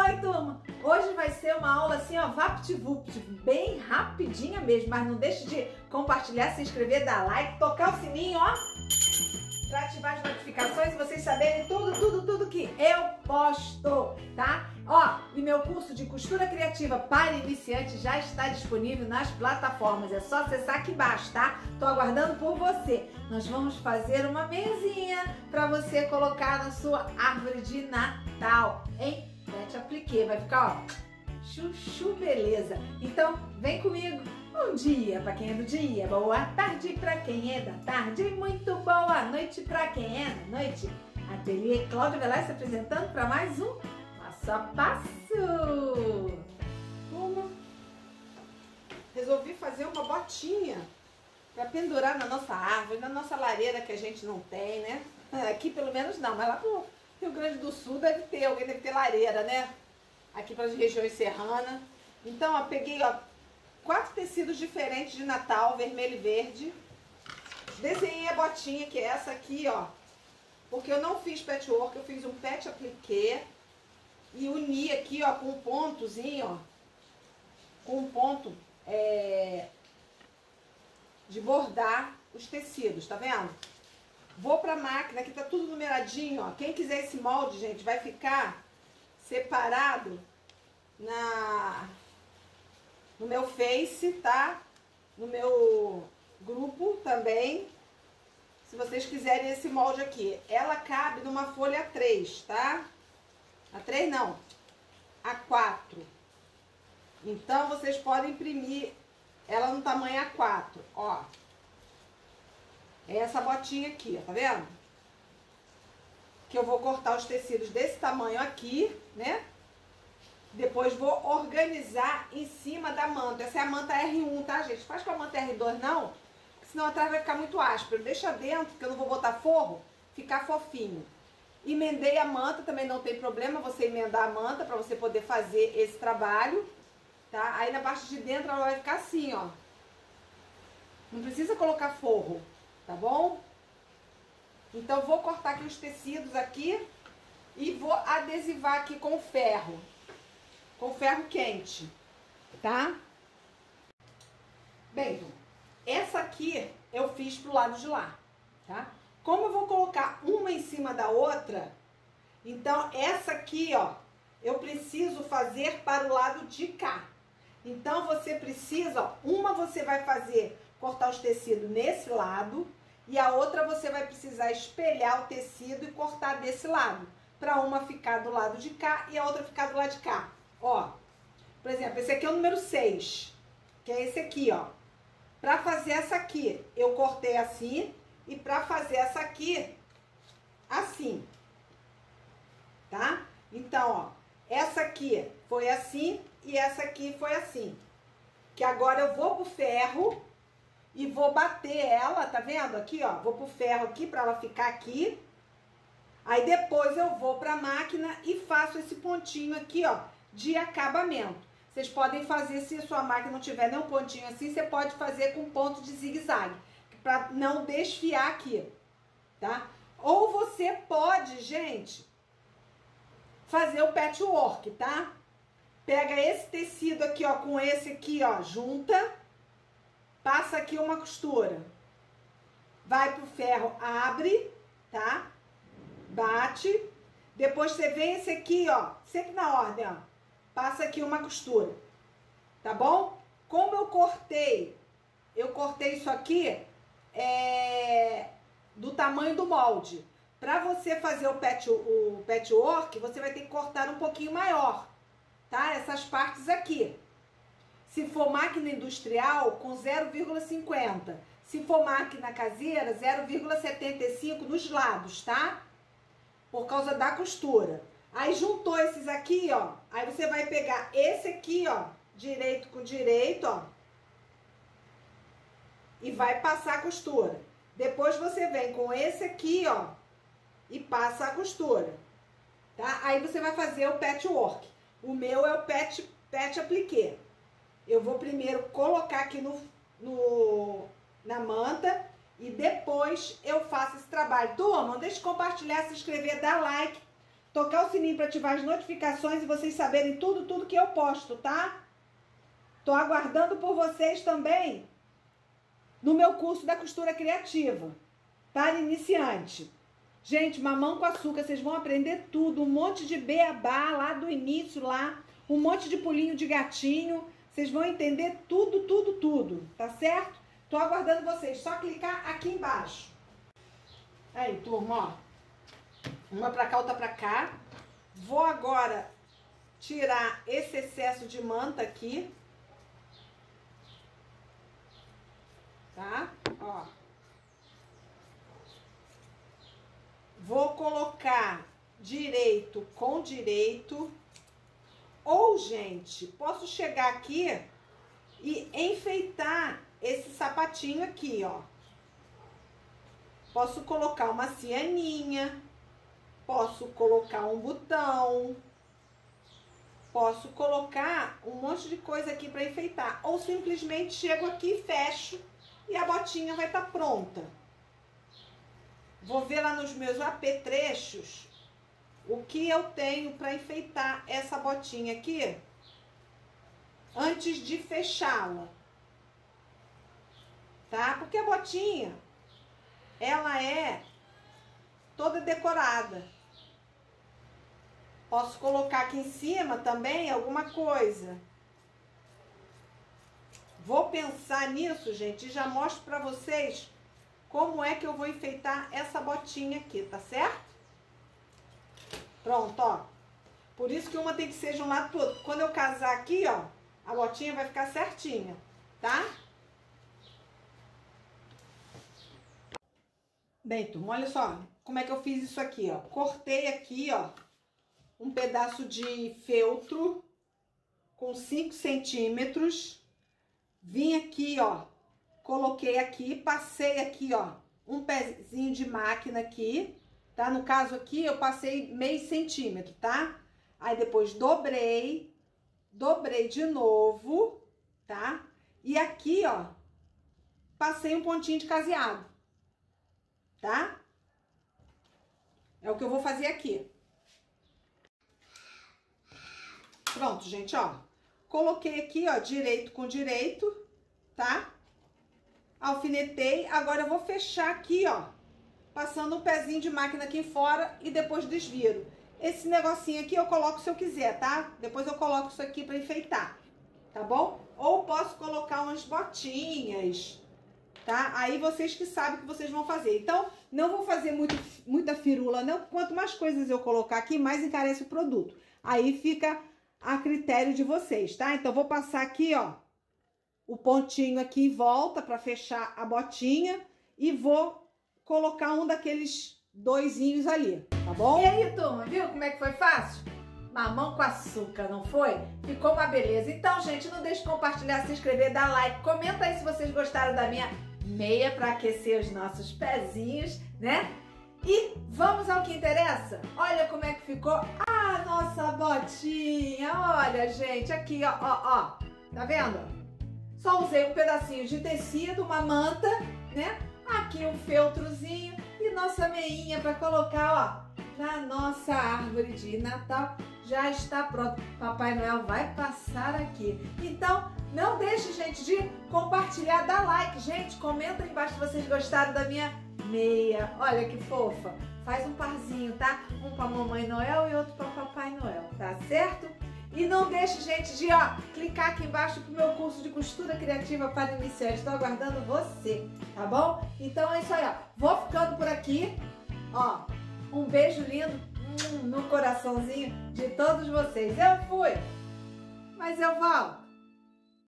Oi, turma! Hoje vai ser uma aula assim, ó, vapt-vupt, bem rapidinha mesmo, mas não deixe de compartilhar, se inscrever, dar like, tocar o sininho, ó, pra ativar as notificações e vocês saberem tudo que eu posto, tá? Ó, e meu curso de costura criativa para iniciantes já está disponível nas plataformas, é só acessar aqui embaixo, tá? Tô aguardando por você. Nós vamos fazer uma mesinha para você colocar na sua árvore de Natal, hein? Te apliquei, vai ficar, ó, chuchu, beleza. Então, vem comigo. Bom dia pra quem é do dia, boa tarde pra quem é da tarde, muito boa noite pra quem é da noite. Ateliê Cláudia Velasco apresentando para mais um passo a passo. Como resolvi fazer uma botinha pra pendurar na nossa árvore, na nossa lareira que a gente não tem, né? Aqui pelo menos não, mas lá pro Rio Grande do Sul deve ter, alguém deve ter lareira, né? Aqui para as regiões serranas. Então, ó, peguei, ó, 4 tecidos diferentes de Natal, vermelho e verde. Desenhei a botinha, que é essa aqui, ó. Porque eu não fiz patchwork, eu fiz um patch appliqué. E uni aqui, ó, com um pontozinho, ó. Com um ponto de bordar os tecidos, tá vendo? Vou pra máquina, aqui tá tudo numeradinho, ó. Quem quiser esse molde, gente, vai ficar separado no meu Face, tá? No meu grupo também. Se vocês quiserem esse molde aqui. Ela cabe numa folha A3, tá? A3 não. A4. Então, vocês podem imprimir ela no tamanho A4, ó. É essa botinha aqui, ó, tá vendo? Que eu vou cortar os tecidos desse tamanho aqui, né? Depois vou organizar em cima da manta. Essa é a manta R1, tá, gente? Faz com a manta R2 não, porque senão atrás vai ficar muito áspero. Deixa dentro, que eu não vou botar forro, ficar fofinho. Emendei a manta, também não tem problema você emendar a manta pra você poder fazer esse trabalho, tá? Aí na parte de dentro ela vai ficar assim, ó. Não precisa colocar forro. Tá bom? Então, vou cortar aqui os tecidos aqui e vou adesivar aqui com ferro. Com ferro quente, tá? Bem, essa aqui eu fiz pro lado de lá, tá? Como eu vou colocar uma em cima da outra, então essa aqui, ó, eu preciso fazer para o lado de cá. Então, você precisa, ó, uma você vai fazer, cortar os tecidos nesse lado. E a outra você vai precisar espelhar o tecido e cortar desse lado. Pra uma ficar do lado de cá e a outra ficar do lado de cá. Ó, por exemplo, esse aqui é o número 6. Que é esse aqui, ó. Pra fazer essa aqui, eu cortei assim. E pra fazer essa aqui, assim. Tá? Então, ó. Essa aqui foi assim e essa aqui foi assim. Que agora eu vou pro ferro. E vou bater ela, tá vendo? Aqui, ó, vou pro ferro aqui pra ela ficar aqui. Aí depois eu vou pra máquina e faço esse pontinho aqui, ó, de acabamento. Vocês podem fazer, se a sua máquina não tiver nenhum pontinho assim, você pode fazer com ponto de zigue-zague. Pra não desfiar aqui, tá? Ou você pode, gente, fazer o patchwork, tá? Pega esse tecido aqui, ó, com esse aqui, ó, junta. Passa aqui uma costura, vai pro ferro, abre, tá? Bate, depois você vem esse aqui, ó, sempre na ordem, ó, passa aqui uma costura, tá bom? Como eu cortei isso aqui do tamanho do molde. Pra você fazer o patchwork, você vai ter que cortar um pouquinho maior, tá? Essas partes aqui. Se for máquina industrial, com 0,50. Se for máquina caseira, 0,75 nos lados, tá? Por causa da costura. Aí juntou esses aqui, ó. Aí você vai pegar esse aqui, ó. Direito com direito, ó. E vai passar a costura. Depois você vem com esse aqui, ó. E passa a costura. Tá? Aí você vai fazer o patchwork. O meu é o patch appliqué. Eu vou primeiro colocar aqui na manta e depois eu faço esse trabalho. Turma, não deixe de compartilhar, se inscrever, dar like, tocar o sininho para ativar as notificações e vocês saberem tudo que eu posto, tá? Tô aguardando por vocês também no meu curso da costura criativa para iniciante. Gente, mamão com açúcar, vocês vão aprender tudo, um monte de beabá lá do início, lá, um monte de pulinho de gatinho, vocês vão entender tudo, tá certo? Tô aguardando vocês, só clicar aqui embaixo. Aí, turma, ó, uma pra cá, outra pra cá. Vou agora tirar esse excesso de manta aqui, tá? Ó. Vou colocar direito com direito. Ou, gente, posso chegar aqui e enfeitar esse sapatinho aqui, ó. Posso colocar uma cianinha, posso colocar um botão, posso colocar um monte de coisa aqui pra enfeitar. Ou simplesmente chego aqui e fecho e a botinha vai estar pronta. Vou ver lá nos meus apetrechos o que eu tenho para enfeitar essa botinha aqui antes de fechá-la, tá? Porque a botinha, ela é toda decorada. Posso colocar aqui em cima também alguma coisa. Vou pensar nisso, gente, e já mostro para vocês como é que eu vou enfeitar essa botinha aqui, tá certo? Pronto, ó. Por isso que uma tem que ser de um lado pro outro. Quando eu casar aqui, ó, a botinha vai ficar certinha, tá? Bem, turma, olha só como é que eu fiz isso aqui, ó. Cortei aqui, ó, um pedaço de feltro com 5 centímetros. Vim aqui, ó, coloquei aqui, passei aqui, ó, um pezinho de máquina aqui. Tá? No caso aqui, eu passei meio centímetro, tá? Aí depois dobrei de novo, tá? E aqui, ó, passei um pontinho de caseado, tá? É o que eu vou fazer aqui. Pronto, gente, ó. Coloquei aqui, ó, direito com direito, tá? Alfinetei. Agora eu vou fechar aqui, ó, passando um pezinho de máquina aqui fora e depois desviro. Esse negocinho aqui eu coloco se eu quiser, tá? Depois eu coloco isso aqui pra enfeitar, tá bom? Ou posso colocar umas botinhas, tá? Aí vocês que sabem o que vocês vão fazer. Então, não vou fazer muita firula, não. Quanto mais coisas eu colocar aqui, mais encarece o produto. Aí fica a critério de vocês, tá? Então, vou passar aqui, ó, o pontinho aqui em volta pra fechar a botinha e vou colocar um daqueles doisinhos ali, tá bom? E aí, turma, viu como é que foi fácil? Mamão com açúcar, não foi? Ficou uma beleza. Então, gente, não deixe de compartilhar, se inscrever, dar like, comenta aí se vocês gostaram da minha meia para aquecer os nossos pezinhos, né? E vamos ao que interessa? Olha como é que ficou a nossa botinha. Olha, gente, aqui, ó, ó, ó. Tá vendo? Só usei um pedacinho de tecido, uma manta, né? Aqui um feltrozinho e nossa meinha para colocar, ó, na nossa árvore de Natal. Já está pronto. Papai Noel vai passar aqui. Então, não deixe, gente, de compartilhar, dá like. Gente, comenta aí embaixo se vocês gostaram da minha meia. Olha que fofa. Faz um parzinho, tá? Um para Mamãe Noel e outro para Papai Noel, tá certo? E não deixe, gente, de, ó, clicar aqui embaixo pro meu curso de costura criativa para iniciantes. Estou aguardando você, tá bom? Então é isso aí, ó. Vou ficando por aqui, ó. Um beijo lindo no coraçãozinho de todos vocês. Eu fui, mas eu volto.